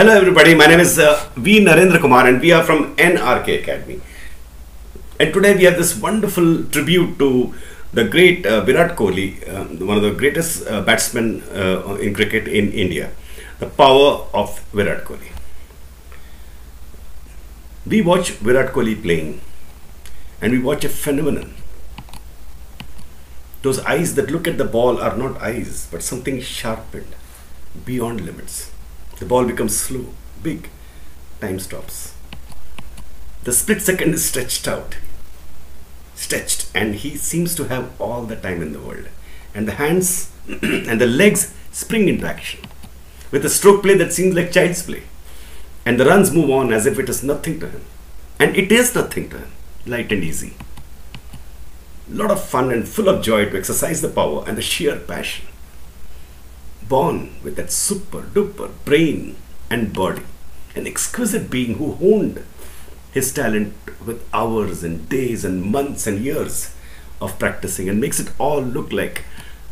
Hello everybody, my name is V Narendra Kumar and we are from NRK Academy. And today we have this wonderful tribute to the great Virat Kohli, one of the greatest batsmen in cricket in India. The power of Virat Kohli. We watch Virat Kohli playing and we watch a phenomenon. Those eyes that look at the ball are not eyes but something sharpened beyond limits. The ball becomes slow, big, time stops. The split second is stretched and he seems to have all the time in the world. And the hands and the legs spring into action with a stroke play that seems like child's play. And the runs move on as if it is nothing to him. And it is nothing to him, light and easy. Lot of fun and full of joy to exercise the power and the sheer passion. Born with that super duper brain and body, an exquisite being who honed his talent with hours and days and months and years of practicing and makes it all look like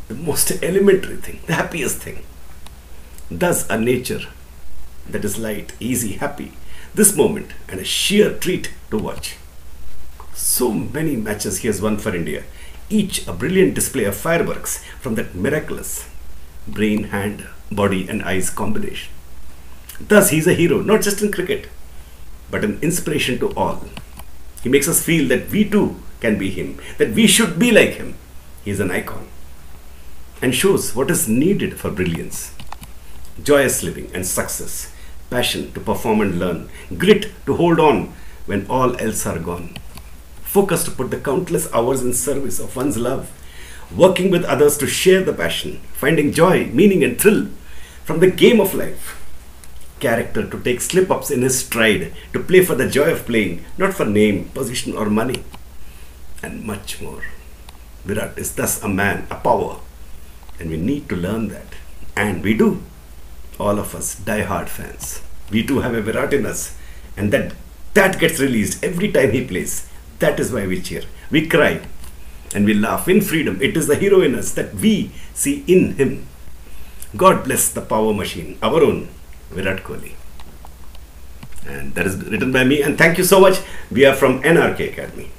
the most elementary thing, the happiest thing. Thus a nature that is light, easy, happy, this moment and a sheer treat to watch. So many matches he has won for India, each a brilliant display of fireworks from that miraculous brain, hand, body and eyes combination. Thus he is a hero, not just in cricket, but an inspiration to all. He makes us feel that we too can be him, that we should be like him. He is an icon and shows what is needed for brilliance. Joyous living and success, passion to perform and learn, grit to hold on when all else are gone, focus to put the countless hours in service of one's love, working with others to share the passion, finding joy, meaning and thrill from the game of life. Character to take slip-ups in his stride, to play for the joy of playing, not for name, position or money, and much more. Virat is thus a man, a power, and we need to learn that. And we do. All of us die-hard fans. We too have a Virat in us, and that gets released every time he plays. That is why we cheer, we cry, and we laugh in freedom. It is the hero in us that we see in him. God bless the power machine, our own Virat Kohli. And that is written by me. And thank you so much. We are from NRK Academy.